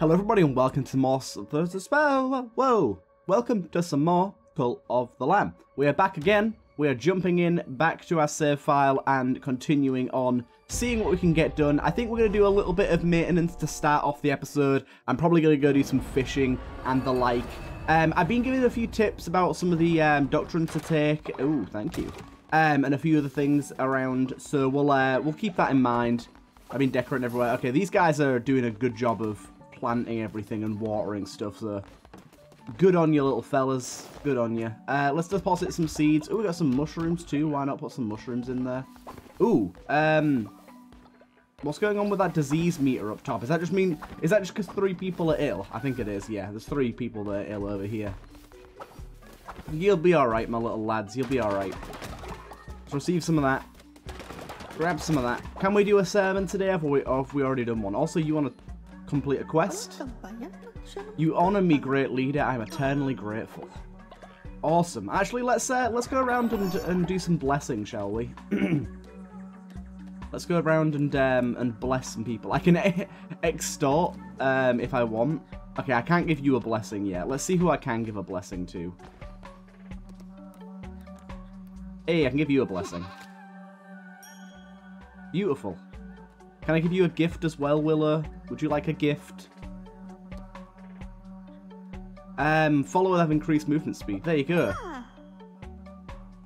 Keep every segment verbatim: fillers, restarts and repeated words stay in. Hello everybody and welcome to more there's a spell. Whoa! Welcome to some more Cult of the Lamb. We are back again. We are jumping in back to our save file and continuing on, seeing what we can get done. I think we're going to do a little bit of maintenance to start off the episode. I'm probably going to go do some fishing and the like. Um, I've been giving a few tips about some of the um, doctrines to take. Oh, thank you. Um, and a few other things around, so we'll uh, we'll keep that in mind. I've been decorating everywhere. Okay, these guys are doing a good job of planting everything and watering stuff, so good on you, little fellas. Good on you. Uh, let's deposit some seeds. Oh, we got some mushrooms too. Why not put some mushrooms in there? Ooh, um, what's going on with that disease meter up top? Is that just mean? Is that just because three people are ill? I think it is. Yeah, there's three people that are ill over here. You'll be all right, my little lads. You'll be all right. Let's receive some of that. Grab some of that. Can we do a sermon today? Have we? Or have we already done one? Also, you want to complete a quest? You honor me, great leader. I'm eternally grateful. Awesome. Actually, let's uh, let's go around and and do some blessing, shall we? Let's go around and um, and bless some people. I can e extort um, if I want. Okay, I can't give you a blessing yet. Let's see who I can give a blessing to. Hey, I can give you a blessing. Beautiful. Can I give you a gift as well, Willow? Would you like a gift? Um, follower have increased movement speed. There you go.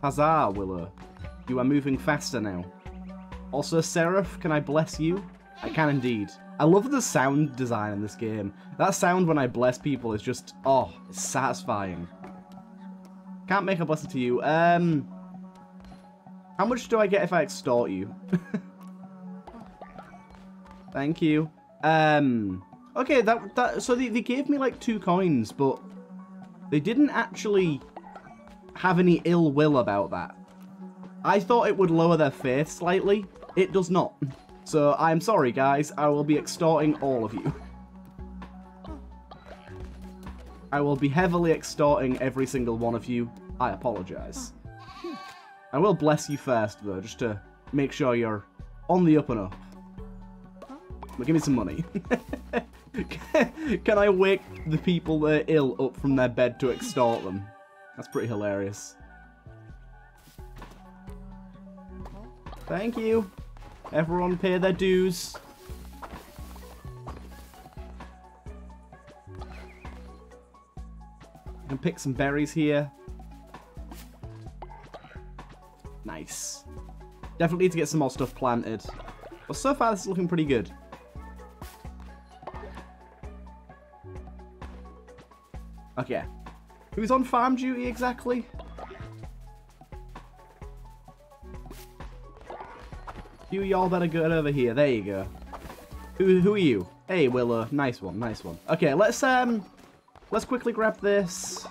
Huzzah, Willow. You are moving faster now. Also, Seraph, can I bless you? I can indeed. I love the sound design in this game. That sound when I bless people is just, oh, it's satisfying. Can't make a blessing to you. Um, how much do I get if I extort you? Thank you. Um, okay, that, that so they, they gave me like two coins, but they didn't actually have any ill will about that. I thought it would lower their faith slightly. It does not. So I'm sorry, guys. I will be extorting all of you. I will be heavily extorting every single one of you. I apologize. I will bless you first, though, just to make sure you're on the up and up. Well, give me some money. Can I wake the people that are ill up from their bed to extort them? That's pretty hilarious. Thank you. Everyone pay their dues. I can pick some berries here. Nice. Definitely need to get some more stuff planted. But so far this is looking pretty good. Okay. Who's on farm duty exactly? You y'all better get over here. There you go. Who, who are you? Hey, Willow. Nice one. Nice one. Okay, let's um, let's quickly grab this.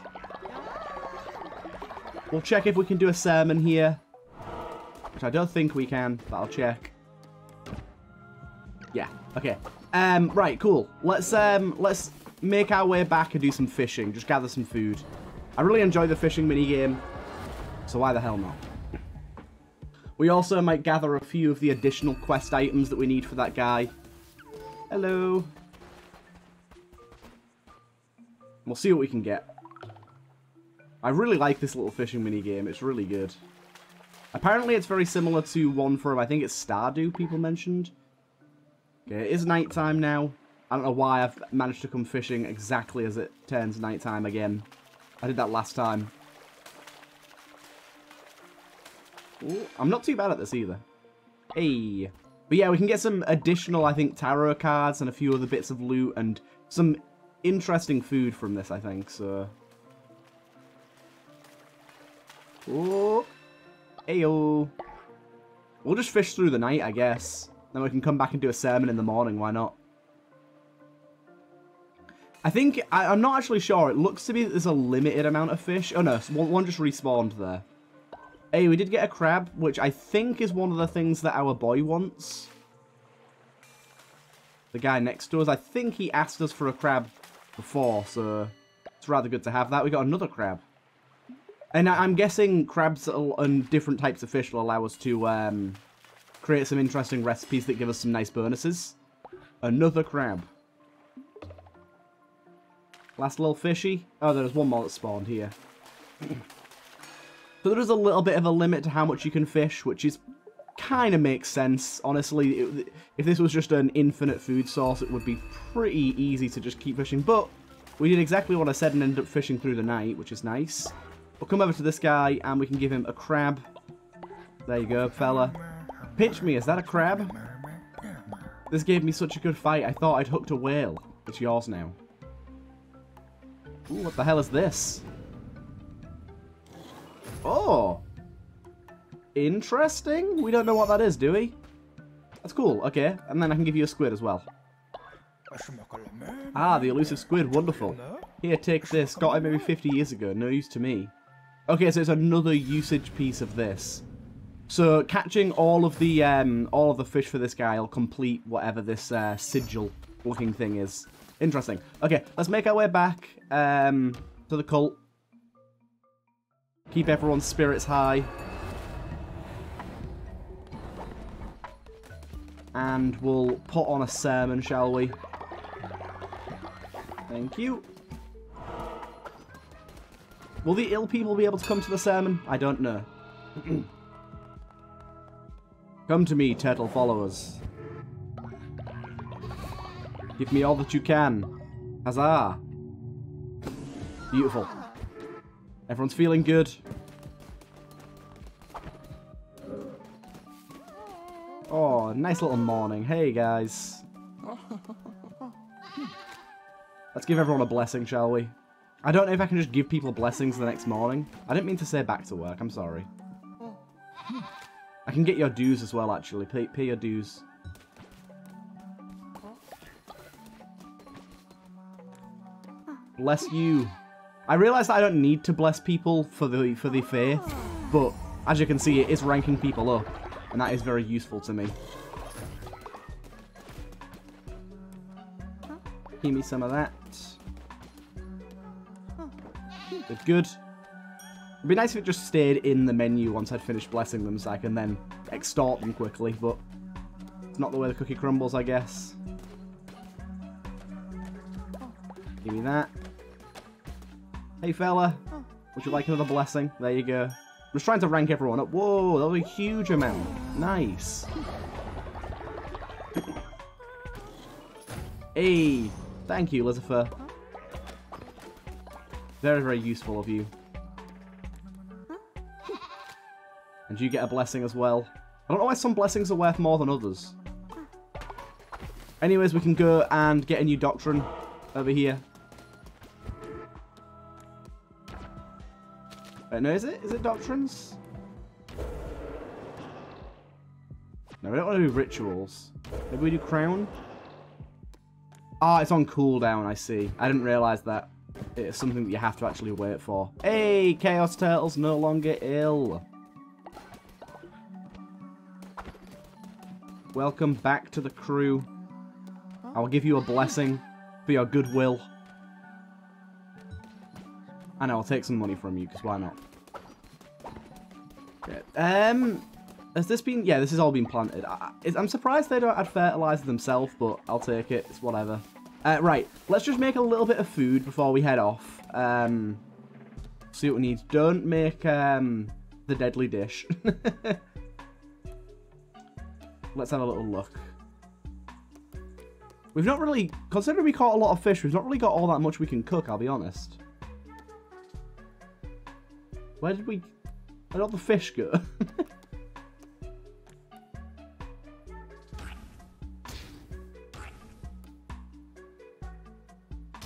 We'll check if we can do a sermon here, which I don't think we can, but I'll check. Yeah. Okay. Um. Right. Cool. Let's um. Let's. make our way back and do some fishing. Just gather some food. I really enjoy the fishing minigame, so why the hell not? We also might gather a few of the additional quest items that we need for that guy. Hello. We'll see what we can get. I really like this little fishing minigame. It's really good. Apparently it's very similar to one from, I think it's Stardew, people mentioned. Okay, it is nighttime now. I don't know why I've managed to come fishing exactly as it turns nighttime again. I did that last time. Ooh, I'm not too bad at this either. Hey. But yeah, we can get some additional, I think, tarot cards and a few other bits of loot and some interesting food from this, I think, so. Oh. Ayo. We'll just fish through the night, I guess. Then we can come back and do a sermon in the morning, why not? I think, I, I'm not actually sure. It looks to me that there's a limited amount of fish. Oh no, one, one just respawned there. Hey, we did get a crab, which I think is one of the things that our boy wants. The guy next to us, I think he asked us for a crab before, so it's rather good to have that. We got another crab. And I, I'm guessing crabs and different types of fish will allow us to um, create some interesting recipes that give us some nice bonuses. Another crab. Last little fishy. Oh, there's one more that spawned here. So there is a little bit of a limit to how much you can fish, which is kind of makes sense. Honestly, it, if this was just an infinite food source, it would be pretty easy to just keep fishing. But we did exactly what I said and ended up fishing through the night, which is nice. We'll come over to this guy and we can give him a crab. There you go, fella. Pitch me, is that a crab? This gave me such a good fight, I thought I'd hooked a whale. It's yours now. Ooh, what the hell is this? Oh! Interesting? We don't know what that is, do we? That's cool, okay. And then I can give you a squid as well. Ah, the elusive squid, wonderful. Here, take this. Got it maybe fifty years ago, no use to me. Okay, so it's another usage piece of this. So catching all of the um, all of the fish for this guy will complete whatever this uh, sigil-looking thing is. Interesting. Okay, let's make our way back um, to the cult. Keep everyone's spirits high. And we'll put on a sermon, shall we? Thank you. Will the ill people be able to come to the sermon? I don't know. Come to me, turtle followers. Give me all that you can. Huzzah. Beautiful. Everyone's feeling good. Oh, nice little morning. Hey, guys. Let's give everyone a blessing, shall we? I don't know if I can just give people blessings the next morning. I didn't mean to say back to work. I'm sorry. I can get your dues as well, actually. Pay, pay your dues. Bless you. I realise that I don't need to bless people for the for the faith, but as you can see, it is ranking people up, and that is very useful to me. Give me some of that. They're good. It'd be nice if it just stayed in the menu once I'd finished blessing them so I can then extort them quickly, but it's not the way the cookie crumbles, I guess. Give me that. Hey, fella. Would you like another blessing? There you go. I'm just trying to rank everyone up. Whoa, that was a huge amount. Nice. Hey. Thank you, Lizifer. Very, very useful of you. And you get a blessing as well. I don't know why some blessings are worth more than others. Anyways, we can go and get a new doctrine over here. Wait, no, is it? Is it doctrines? No, we don't want to do rituals. Maybe we do crown? Ah, oh, it's on cooldown, I see. I didn't realise that. It's something that you have to actually wait for. Hey, Chaos Turtle's no longer ill. Welcome back to the crew. I will give you a blessing for your goodwill. And I will take some money from you, because why not? Okay. Um, has this been... Yeah, this has all been planted. I, I'm surprised they don't add fertilizer themselves, but I'll take it. It's whatever. Uh, right, let's just make a little bit of food before we head off. Um, see what we need. Don't make um, the deadly dish. Let's have a little look. We've not really, considering we caught a lot of fish, we've not really got all that much we can cook, I'll be honest. Where did we, where did all the fish go?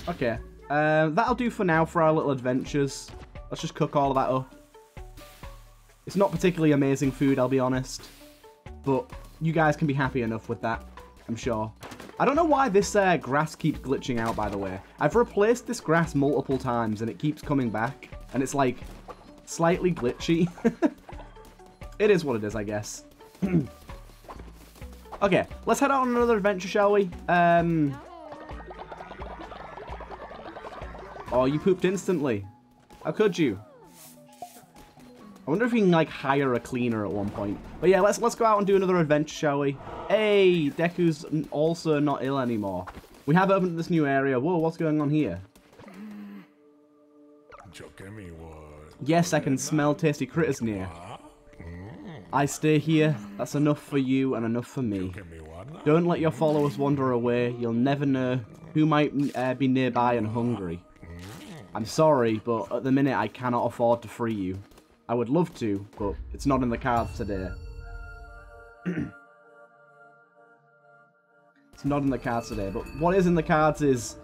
Okay, um, that'll do for now for our little adventures. Let's just cook all of that up. It's not particularly amazing food, I'll be honest. But you guys can be happy enough with that, I'm sure. I don't know why this uh, grass keeps glitching out, by the way. I've replaced this grass multiple times, and it keeps coming back. And it's, like, slightly glitchy. It is what it is, I guess. Okay, let's head out on another adventure, shall we? Um, oh, you pooped instantly. How could you? I wonder if you can, like, hire a cleaner at one point. But yeah, let's let's go out and do another adventure, shall we? Hey, Deku's also not ill anymore. We have opened this new area. Whoa, what's going on here? Yes, I can smell tasty critters near. I stay here. That's enough for you and enough for me. Don't let your followers wander away. You'll never know who might uh, be nearby and hungry. I'm sorry, but at the minute I cannot afford to free you. I would love to, but it's not in the cards today. It's not in the cards today, but what is in the cards is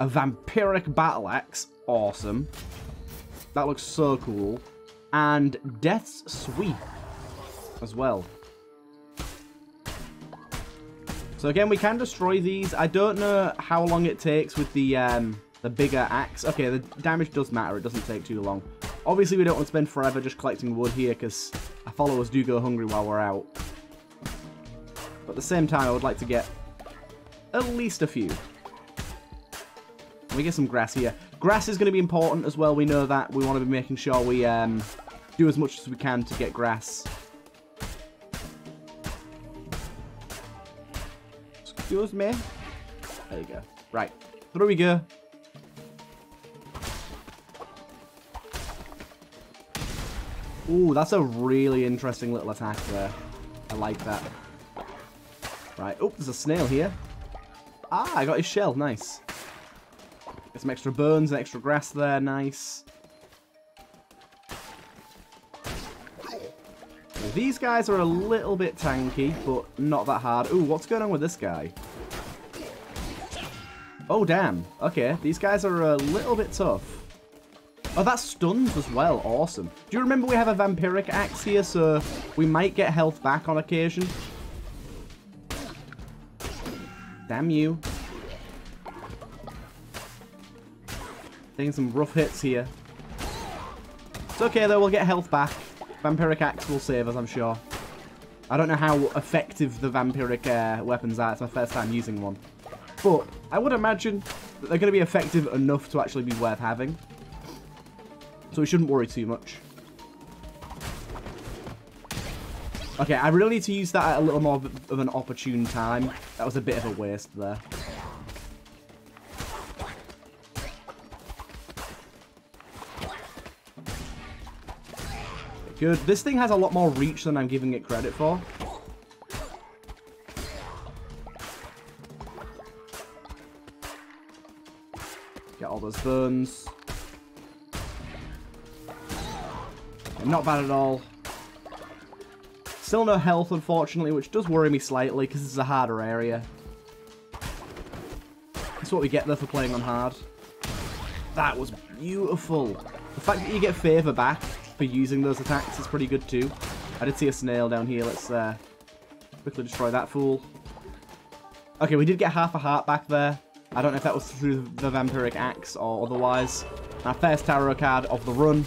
a vampiric battle axe. Awesome. That looks so cool. And Death's Sweep as well. So again, we can destroy these. I don't know how long it takes with the um, the bigger axe. Okay, the damage does matter. It doesn't take too long. Obviously, we don't want to spend forever just collecting wood here because our followers do go hungry while we're out. But at the same time, I would like to get at least a few. We get some grass here. Grass is going to be important as well. We know that. We want to be making sure we um, do as much as we can to get grass. Excuse me. There you go. Right. Through we go. Ooh, that's a really interesting little attack there. I like that. Right. Oh, there's a snail here. Ah, I got his shell. Nice. Get some extra bones and extra grass there, nice. Now, these guys are a little bit tanky, but not that hard. Ooh, what's going on with this guy? Oh, damn. Okay, these guys are a little bit tough. Oh, that stuns as well. Awesome. Do you remember we have a vampiric axe here, so we might get health back on occasion? Damn you. Taking some rough hits here. It's okay though, we'll get health back. Vampiric Axe will save us, I'm sure. I don't know how effective the Vampiric uh, weapons are. It's my first time using one. But I would imagine that they're going to be effective enough to actually be worth having. So we shouldn't worry too much. Okay, I really need to use that at a little more of an opportune time. That was a bit of a waste there. Good. This thing has a lot more reach than I'm giving it credit for. Get all those burns. Not bad at all. Still no health, unfortunately, which does worry me slightly because this is a harder area. That's what we get there for playing on hard. That was beautiful. The fact that you get favor back for using those attacks is pretty good too. I did see a snail down here. Let's uh, quickly destroy that fool. Okay, we did get half a heart back there. I don't know if that was through the vampiric axe or otherwise. Our first tarot card of the run.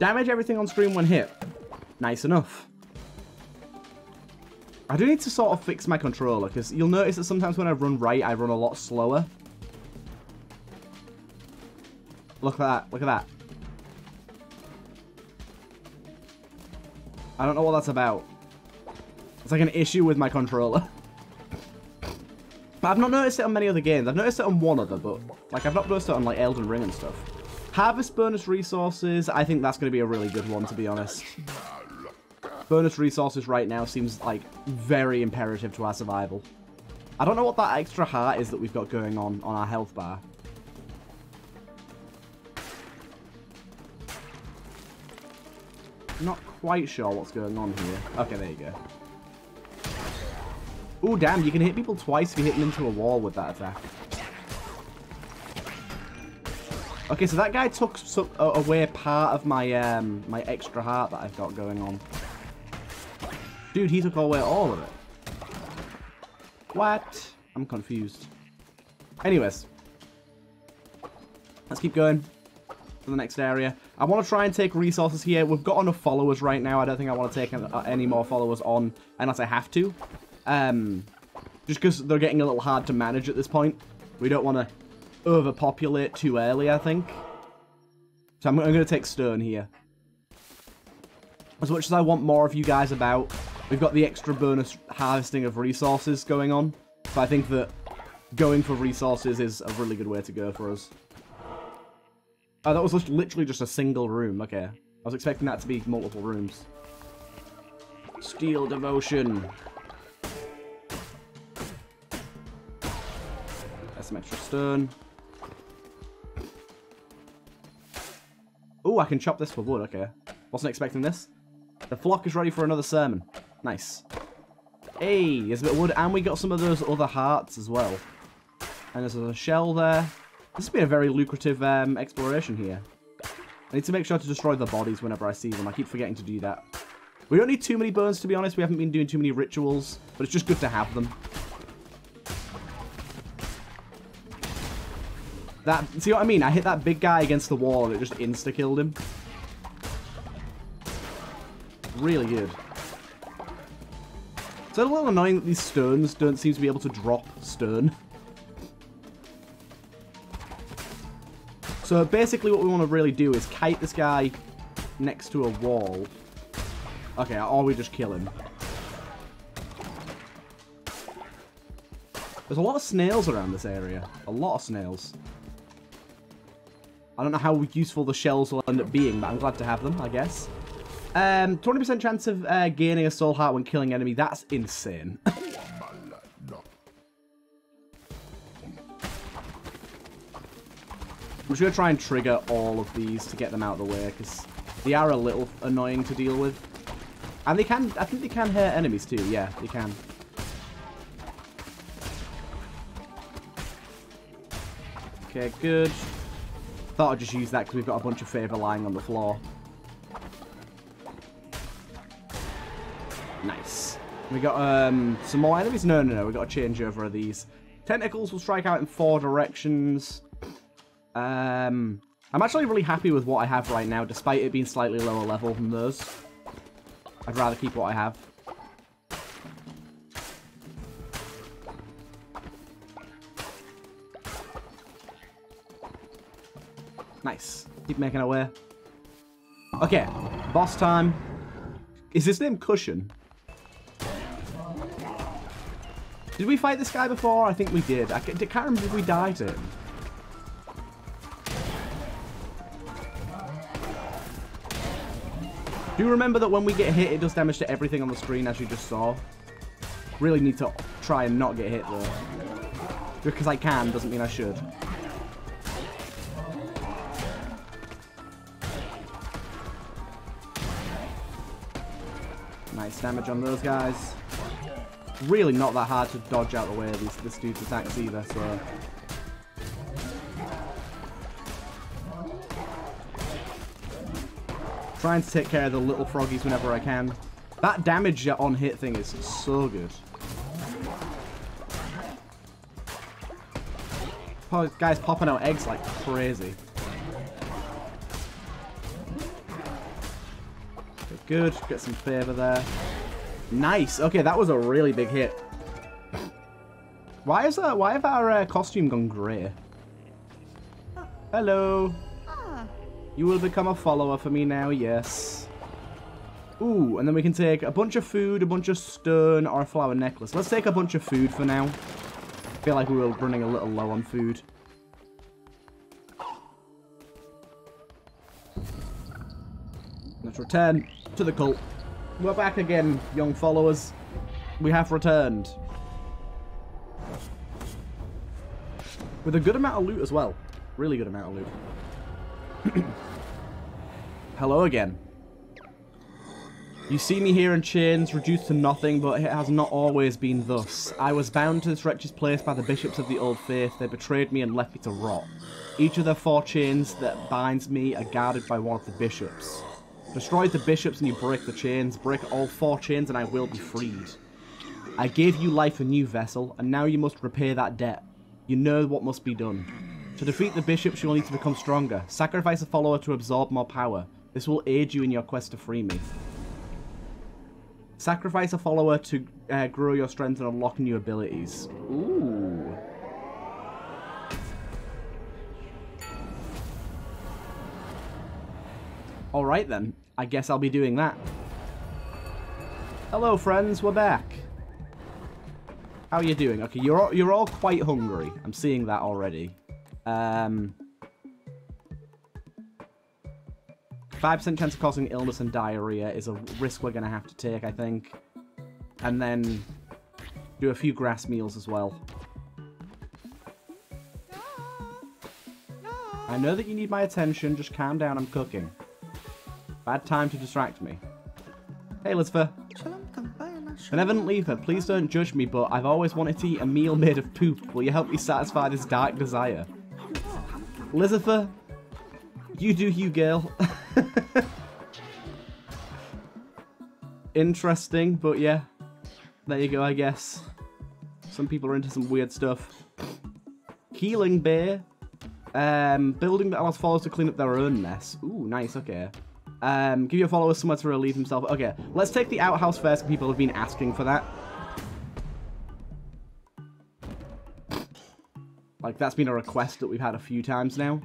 Damage everything on screen when hit. Nice enough. I do need to sort of fix my controller because you'll notice that sometimes when I run right, I run a lot slower. Look at that. Look at that. I don't know what that's about. It's like an issue with my controller. But I've not noticed it on many other games. I've noticed it on one other, but like I've not noticed it on like Elden Ring and stuff. Harvest bonus resources. I think that's going to be a really good one, to be honest. Bonus resources right now seems like very imperative to our survival. I don't know what that extra heart is that we've got going on on our health bar. Not quite sure what's going on here. Okay, there you go. Oh, damn, you can hit people twice if you hit them into a wall with that attack. Okay, so that guy took so uh, away part of my um, my extra heart that I've got going on. Dude, he took away all of it. What? I'm confused. Anyways. Let's keep going to the next area. I want to try and take resources here. We've got enough followers right now. I don't think I want to take any more followers on unless I have to. Um, just because they're getting a little hard to manage at this point. We don't want to overpopulate too early, I think. So I'm, I'm going to take stone here. As much as I want more of you guys about, we've got the extra bonus harvesting of resources going on. So I think that going for resources is a really good way to go for us. Oh, that was literally just a single room. Okay. I was expecting that to be multiple rooms. Steel devotion. That's some extra stone. Ooh, I can chop this for wood. Okay. Wasn't expecting this. The flock is ready for another sermon. Nice. Hey, there's a bit of wood. And we got some of those other hearts as well. And there's a shell there. This has been a very lucrative um, exploration here. I need to make sure to destroy the bodies whenever I see them. I keep forgetting to do that. We don't need too many bones, to be honest. We haven't been doing too many rituals, but it's just good to have them. That, see what I mean? I hit that big guy against the wall and it just insta-killed him. Really good. It's a little annoying that these stones don't seem to be able to drop stone. So basically what we want to really do is kite this guy next to a wall. Okay, or we just kill him. There's a lot of snails around this area. A lot of snails. I don't know how useful the shells will end up being, but I'm glad to have them, I guess. Um, twenty percent chance of uh, gaining a soul heart when killing enemy. That's insane. I'm just going to try and trigger all of these to get them out of the way, because they are a little annoying to deal with. And they can, I think they can hurt enemies too. Yeah, they can. Okay, good. Thought I'd just use that because we've got a bunch of favor lying on the floor. Nice. We got um, some more enemies? No, no, no. We got a changeover of these. Tentacles will strike out in four directions. Um, I'm actually really happy with what I have right now, despite it being slightly lower level than those. I'd rather keep what I have. Nice. Keep making our way. Okay. Boss time. Is his name Cushion? Did we fight this guy before? I think we did. I can't remember if we died to him. Do remember that when we get hit, it does damage to everything on the screen, as you just saw. Really need to try and not get hit, though. Because I can doesn't mean I should. Nice damage on those guys. Really not that hard to dodge out of the way of these, this dude's attacks either, so... Trying to take care of the little froggies whenever I can. That damage on hit thing is so good. Oh, guys popping out eggs like crazy. Okay, good. Get some favor there. Nice. Okay, that was a really big hit. Why is that? Why have our uh, costume gone grey? Hello. You will become a follower for me now, yes. Ooh, and then we can take a bunch of food, a bunch of stone, or a flower necklace. Let's take a bunch of food for now. I feel like we were running a little low on food. Let's return to the cult. We're back again, young followers. We have returned. With a good amount of loot as well. Really good amount of loot. Hello again. You see me here in chains, reduced to nothing, but it has not always been thus. I was bound to this wretch's place by the bishops of the old faith. They betrayed me and left me to rot. Each of the four chains that binds me are guarded by one of the bishops. Destroy the bishops and you break the chains. Break all four chains and I will be freed. I gave you life a new vessel, and now you must repay that debt. You know what must be done. To defeat the bishops, you will need to become stronger. Sacrifice a follower to absorb more power. This will aid you in your quest to free me. Sacrifice a follower to uh, grow your strength and unlock new abilities. Ooh. Alright then. I guess I'll be doing that. Hello friends, we're back. How are you doing? Okay, you're all, you're all quite hungry. I'm seeing that already. Um, five percent chance of causing illness and diarrhea is a risk we're going to have to take, I think. And then do a few grass meals as well. I know that you need my attention. Just calm down. I'm cooking. Bad time to distract me. Hey, Lizifer. Benevolent Lizifer, please don't judge me, but I've always wanted to eat a meal made of poop. Will you help me satisfy this dark desire? Lizifer, you do you, girl. Interesting, but yeah. There you go, I guess. Some people are into some weird stuff. Healing bear. Um, building that allows followers to clean up their own mess. Ooh, nice, okay. Um, give your followers somewhere to relieve themselves. Okay, let's take the outhouse first. People have been asking for that. Like, that's been a request that we've had a few times now.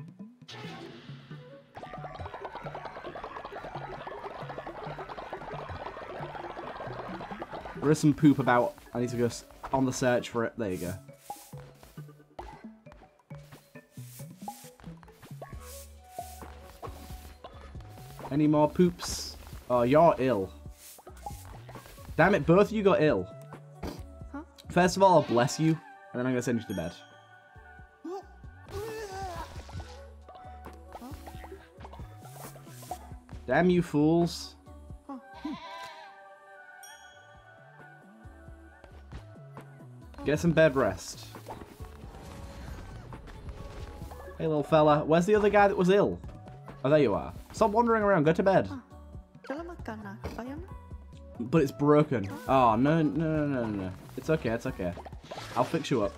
There is some poop about. I need to go on the search for it. There you go. Any more poops? Oh, you're ill. Damn it, both of you got ill. Huh? First of all, I'll bless you, and then I'm going to send you to bed. Huh? Damn you fools. Huh. Get some bed rest. Hey, little fella. Where's the other guy that was ill? Oh, there you are. Stop wandering around. Go to bed. But it's broken. Oh, no, no, no, no, no. It's okay. It's okay. I'll fix you up.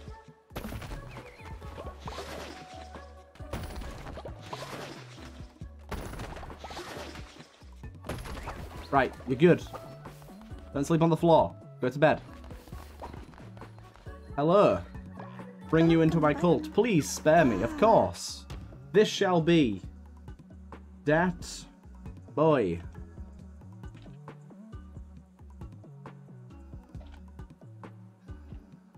Right. You're good. Don't sleep on the floor. Go to bed. Hello. Bring you into my cult. Please spare me. Of course. This shall be... that boy.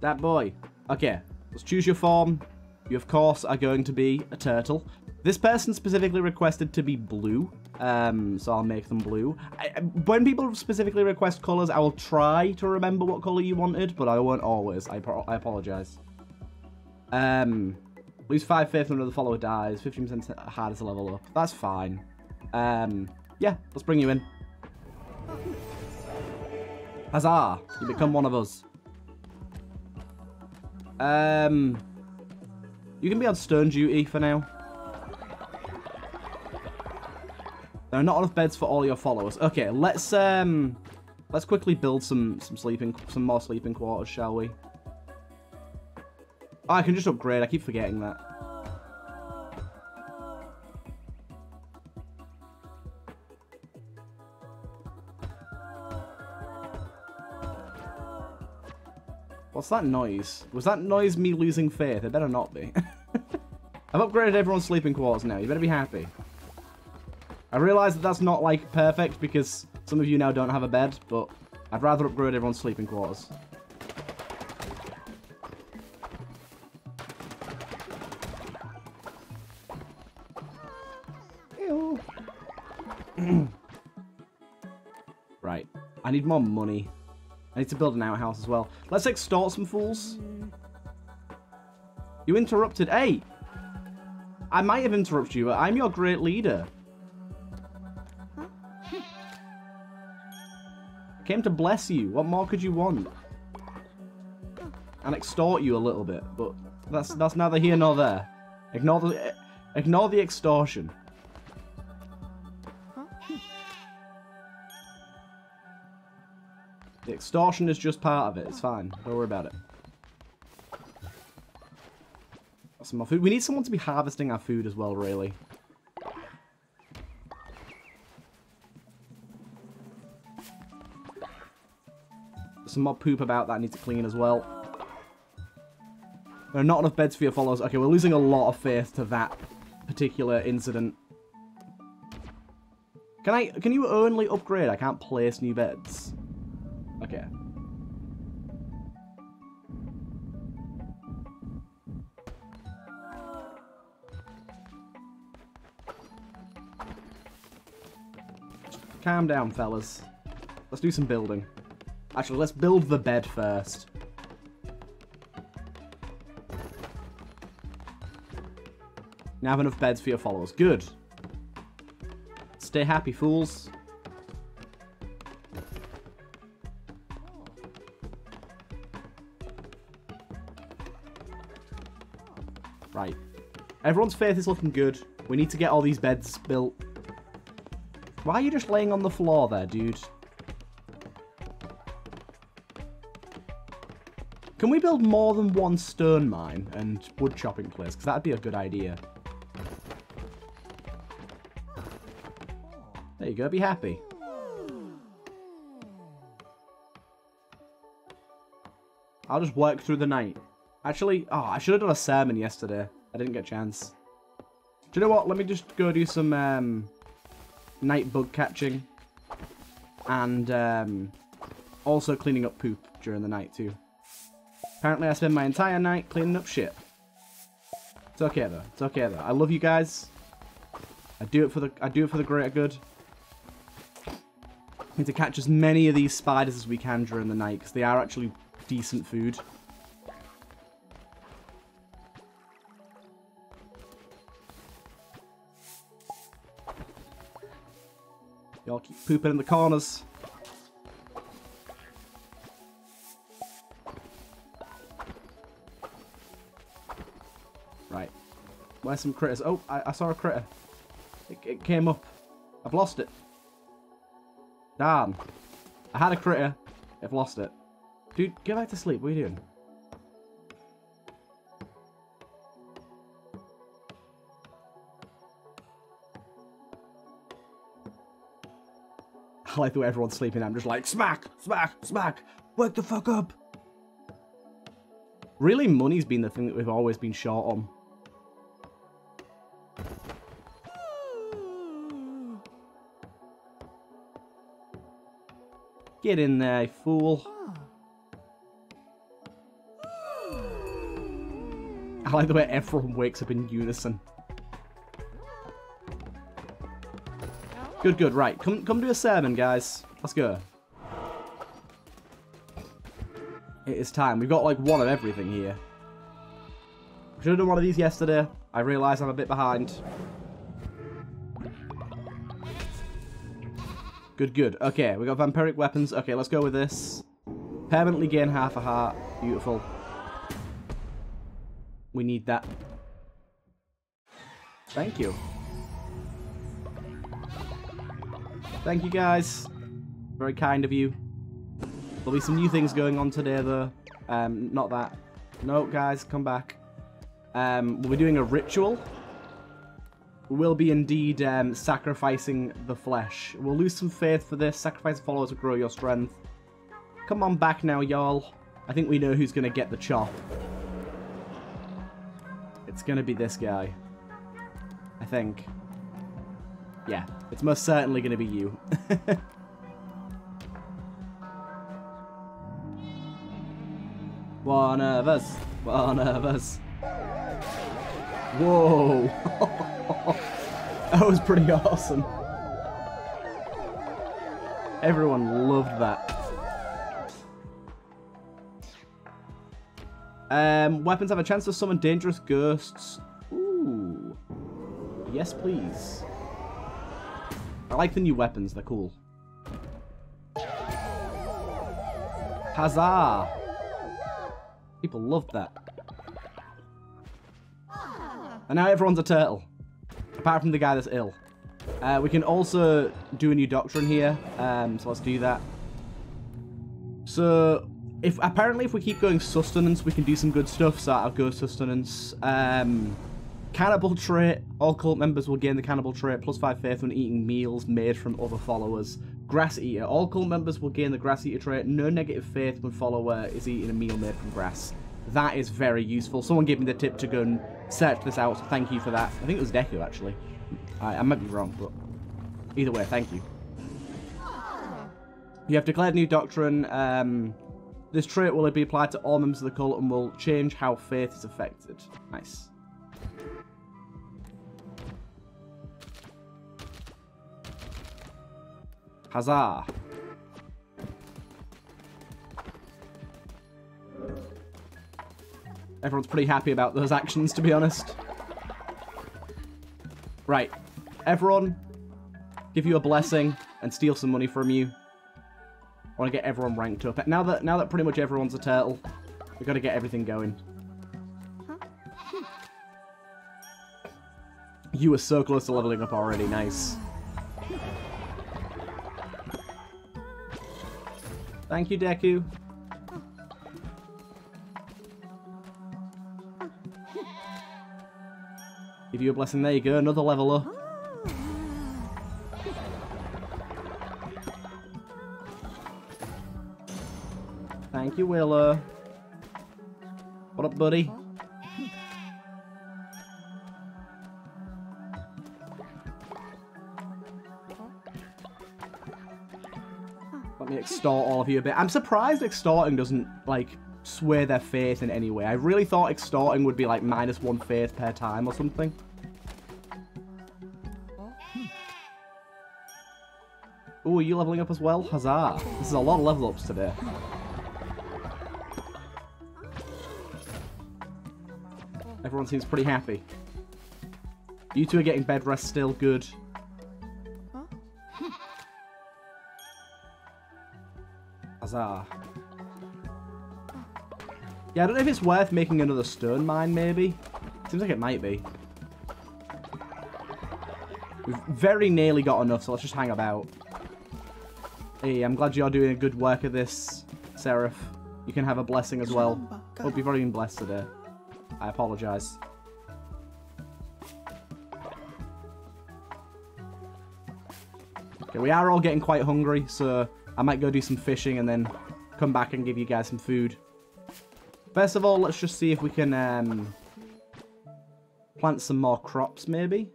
That boy. Okay, let's choose your form. You, of course, are going to be a turtle. This person specifically requested to be blue, um, so I'll make them blue. I, when people specifically request colors, I will try to remember what color you wanted, but I won't always. I, I apologize. Um... Lose five faith when another follower dies. fifteen percent harder to level up. That's fine. Um, yeah, let's bring you in. Huzzah! You become one of us. Um, you can be on stone duty for now. There are not enough beds for all your followers. Okay, let's um, let's quickly build some some sleeping some more sleeping quarters, shall we? Oh, I can just upgrade. I keep forgetting that. What's that noise? Was that noise me losing faith? It better not be. I've upgraded everyone's sleeping quarters now. You better be happy. I realise that that's not, like, perfect because some of you now don't have a bed, but I'd rather upgrade everyone's sleeping quarters. Right. I need more money. I need to build an outhouse as well. Let's extort some fools. You interrupted. Hey! I might have interrupted you, but I'm your great leader. I came to bless you. What more could you want? And extort you a little bit, but that's that's neither here nor there. Ignore the ignore the extortion. The extortion is just part of it. It's fine. Don't worry about it. Got some more food. We need someone to be harvesting our food as well, really. Some more poop about that I need to clean as well. There are not enough beds for your followers. Okay, we're losing a lot of faith to that particular incident. Can I? Can you only upgrade? I can't place new beds. Okay. Calm down, fellas. Let's do some building. Actually, let's build the bed first. Now have enough beds for your followers. Good. Stay happy, fools. Right. Everyone's faith is looking good. We need to get all these beds built. Why are you just laying on the floor there, dude? Can we build more than one stone mine and wood chopping place? Because that'd be a good idea. There you go, be happy. I'll just work through the night. Actually, oh, I should have done a sermon yesterday. I didn't get a chance. Do you know what? Let me just go do some um, night bug catching. And um, also cleaning up poop during the night too. Apparently I spend my entire night cleaning up shit. It's okay though. It's okay though. I love you guys. I do it for the I do it for the greater good. I need to catch as many of these spiders as we can during the night because they are actually decent food. Y'all keep pooping in the corners. Where's some critters? Oh, I, I saw a critter. It, it came up. I've lost it. Damn. I had a critter. I've lost it. Dude, get back to sleep. What are you doing? I like the way everyone's sleeping. I'm just like, smack, smack, smack. Wake the fuck up. Really, money's been the thing that we've always been short on. Get in there, you fool. I like the way everyone wakes up in unison. Good, good, right. Come come do a sermon, guys. Let's go. It is time. We've got like one of everything here. We should have done one of these yesterday. I realise I'm a bit behind. Good, good. Okay, we got vampiric weapons. Okay, let's go with this. Permanently gain half a heart. Beautiful. We need that. Thank you. Thank you, guys. Very kind of you. There'll be some new things going on today, though. Um, not that. No, guys, come back. Um, we'll be doing a ritual. Will be indeed um, sacrificing the flesh. We'll lose some faith for this. Sacrifice followers to grow your strength. Come on back now, y'all. I think we know who's going to get the chop. It's going to be this guy. I think. Yeah, it's most certainly going to be you. One of us. One of us. Whoa. That was pretty awesome. Everyone loved that. Um, weapons have a chance to summon dangerous ghosts. Ooh. Yes, please. I like the new weapons. They're cool. Huzzah! People loved that. And now everyone's a turtle. Apart from the guy that's ill. Uh, we can also do a new doctrine here. Um, so let's do that. So, if apparently if we keep going sustenance, we can do some good stuff. So I'll go sustenance. Um, cannibal trait. All cult members will gain the cannibal trait. Plus five faith when eating meals made from other followers. Grass eater. All cult members will gain the grass eater trait. No negative faith when follower is eating a meal made from grass. That is very useful. Someone gave me the tip to go and search this out, so thank you for that. I think it was Deku, actually. I, I might be wrong, but either way, thank you. You have declared new doctrine. Um, this trait will be applied to all members of the cult and will change how faith is affected. Nice. Huzzah! Everyone's pretty happy about those actions, to be honest. Right. Everyone, give you a blessing and steal some money from you. I want to get everyone ranked up. Now that now that pretty much everyone's a turtle, we've got to get everything going. You were so close to leveling up already. Nice. Thank you, Deku. Give you a blessing. There you go. Another level up. Thank you, Willow. What up, buddy? Let me extort all of you a bit. I'm surprised extorting doesn't, like, sway their faith in any way. I really thought extorting would be, like, minus one faith per time or something. Ooh, are you leveling up as well? Huzzah. This is a lot of level ups today. Everyone seems pretty happy. You two are getting bed rest still. Good. Huzzah. Yeah, I don't know if it's worth making another stone mine, maybe. Seems like it might be. We've very nearly got enough, so let's just hang about. Hey, I'm glad you're doing a good work of this, Seraph. You can have a blessing as well. Hope you've already been blessed today. I apologize. Okay, we are all getting quite hungry, so I might go do some fishing and then come back and give you guys some food. First of all, let's just see if we can um, plant some more crops, maybe.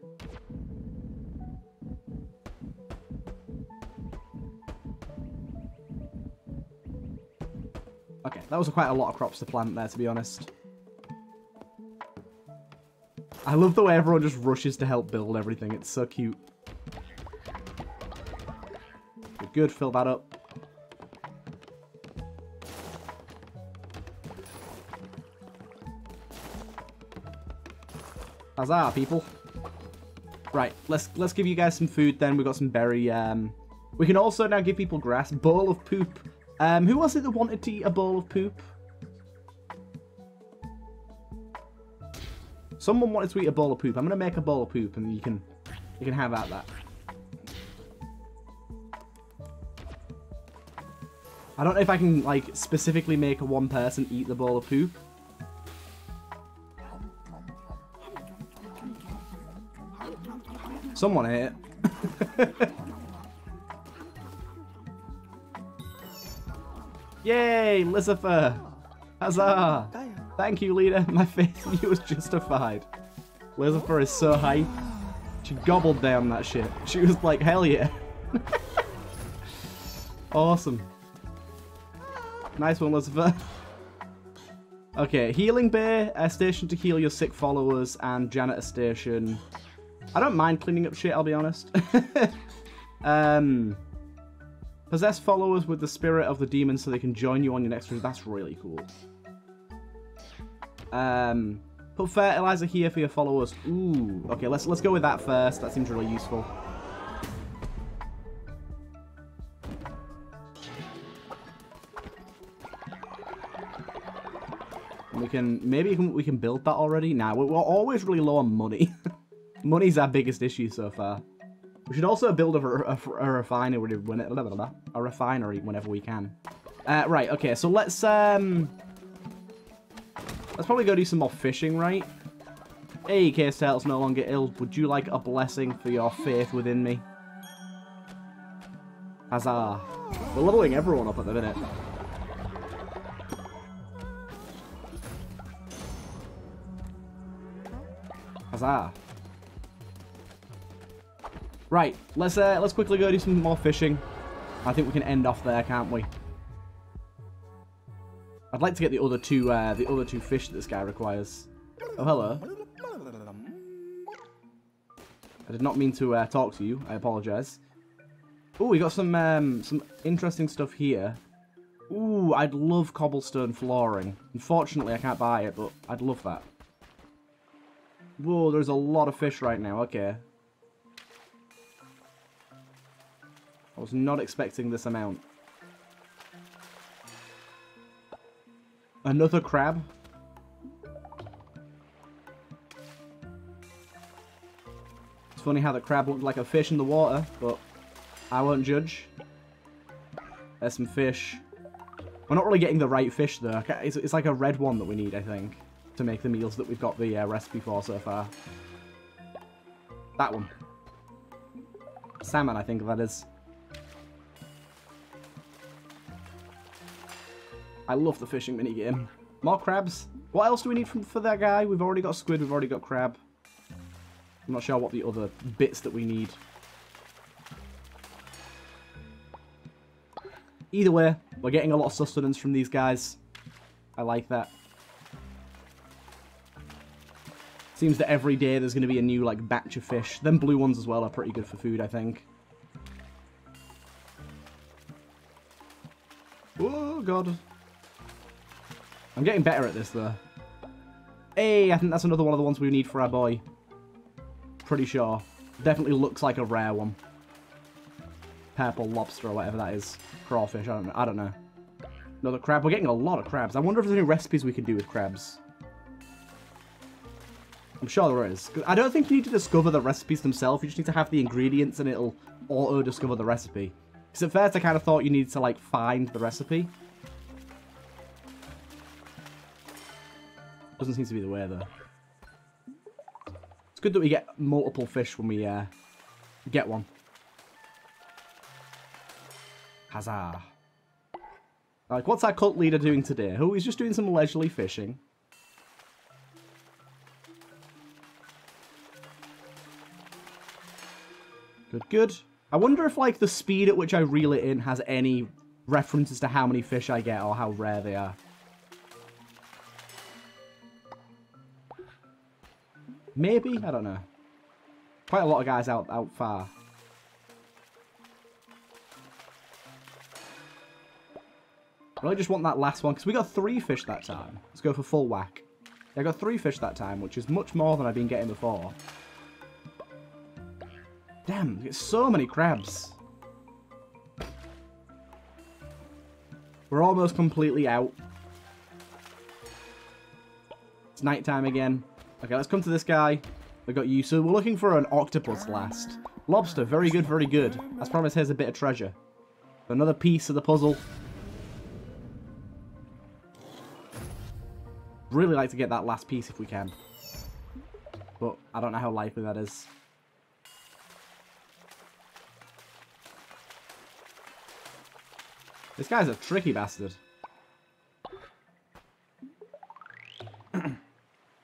Okay, that was quite a lot of crops to plant there, to be honest. I love the way everyone just rushes to help build everything. It's so cute. Good, good. Fill that up. Huzzah, people. Right, let's let's give you guys some food then. We've got some berry. Um, we can also now give people grass. Bowl of poop. Um, who was it that wanted to eat a bowl of poop? Someone wanted to eat a bowl of poop. I'm going to make a bowl of poop and you can you can have at that. I don't know if I can, like, specifically make one person eat the bowl of poop. Someone ate it. Yay, Lizifer! Huzzah! Thank you, leader. My faith in you was justified. Lizifer is so hype. She gobbled down that shit. She was like, hell yeah. Awesome. Nice one, Lizifer. Okay, healing bay, a station to heal your sick followers, and janitor station. I don't mind cleaning up shit, I'll be honest. um, possess followers with the spirit of the demon so they can join you on your next route. That's really cool. Um, put fertilizer here for your followers. Ooh, okay, let's let's go with that first. That seems really useful. And we can maybe we can, we can build that already. Nah, we're, we're always really low on money. Money's our biggest issue so far. We should also build a, a, a refinery when it, a refinery whenever we can. Uh, right, okay, so let's um, let's probably go do some more fishing, right? Hey, Case Turtle's no longer ill. Would you like a blessing for your faith within me? Huzzah! We're leveling everyone up at the minute. Huzzah! Right, let's uh, let's quickly go do some more fishing. I think we can end off there, can't we? I'd like to get the other two uh, the other two fish that this guy requires. Oh, hello. I did not mean to uh, talk to you. I apologize. Ooh, we got some um, some interesting stuff here. Ooh, I'd love cobblestone flooring. Unfortunately, I can't buy it, but I'd love that. Whoa, there's a lot of fish right now. Okay. I was not expecting this amount. Another crab. It's funny how the crab looked like a fish in the water, but I won't judge. There's some fish. We're not really getting the right fish, though. It's, it's like a red one that we need, I think, to make the meals that we've got the uh, recipe for so far. That one. Salmon, I think that is. I love the fishing minigame. More crabs. What else do we need from, for that guy? We've already got squid, we've already got crab. I'm not sure what the other bits that we need. Either way, we're getting a lot of sustenance from these guys. I like that. Seems that every day there's going to be a new, like, batch of fish. Them blue ones as well are pretty good for food, I think. Oh, God. I'm getting better at this, though. Hey, I think that's another one of the ones we need for our boy. Pretty sure. Definitely looks like a rare one. Purple lobster or whatever that is. Crawfish, I don't know. I don't know. Another crab. We're getting a lot of crabs. I wonder if there's any recipes we could do with crabs. I'm sure there is. I don't think you need to discover the recipes themselves. You just need to have the ingredients and it'll auto-discover the recipe. Because at first I kind of thought you needed to, like, find the recipe. Doesn't seem to be the way, though. It's good that we get multiple fish when we uh, get one. Huzzah. Like, what's our cult leader doing today? Who is just doing some leisurely fishing. Good, good. I wonder if, like, the speed at which I reel it in has any references to how many fish I get or how rare they are. Maybe? I don't know. Quite a lot of guys out, out far. I really just want that last one, because we got three fish that time. Let's go for full whack. Yeah, I got three fish that time, which is much more than I've been getting before. Damn, we get so many crabs. We're almost completely out. It's nighttime again. Okay, let's come to this guy. We got you. So we're looking for an octopus last. Lobster, very good, very good. As promised, here's a bit of treasure. Another piece of the puzzle. Really like to get that last piece if we can. But I don't know how likely that is. This guy's a tricky bastard.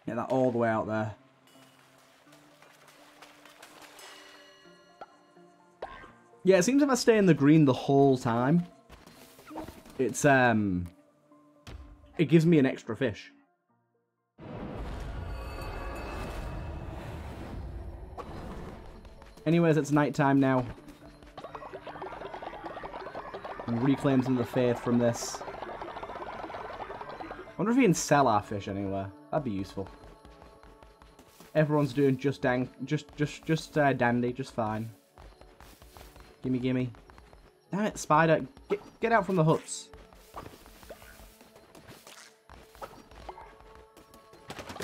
Get that all the way out there. Yeah, it seems if I stay in the green the whole time, it's, um, it gives me an extra fish. Anyways, it's nighttime now. I'm reclaiming some of the faith from this. I wonder if we can sell our fish anywhere. That'd be useful. Everyone's doing just dang, just, just, just uh, dandy, just fine. Gimme, gimme. Damn it, spider. Get, get out from the huts.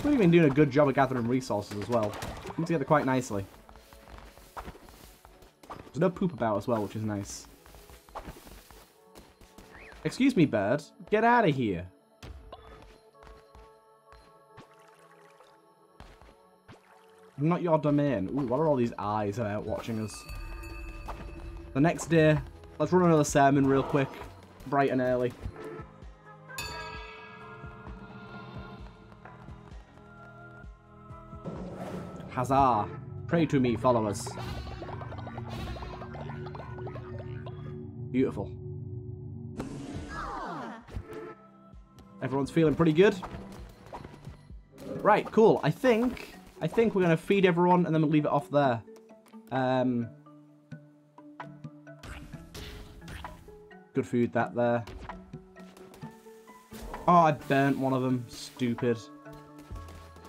We've been doing a good job of gathering resources as well. Come together quite nicely. There's no poop about as well, which is nice. Excuse me, bird. Get out of here. Not your domain. Ooh, what are all these eyes out watching us? The next day, let's run another sermon real quick. Bright and early. Huzzah. Pray to me, followers. Beautiful. Everyone's feeling pretty good. Right, cool. I think... I think we're going to feed everyone and then we'll leave it off there. Um, Good food, that there. Oh, I burnt one of them. Stupid.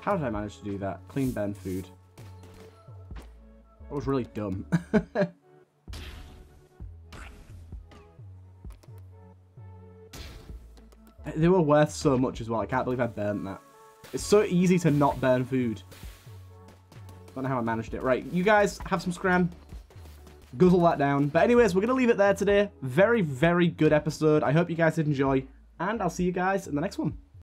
How did I manage to do that? Clean burn food. That was really dumb. They were worth so much as well. I can't believe I burnt that. It's so easy to not burn food. Don't know how I managed it. Right, you guys have some scram. Guzzle that down. But anyways, we're going to leave it there today. Very, very good episode. I hope you guys did enjoy. And I'll see you guys in the next one.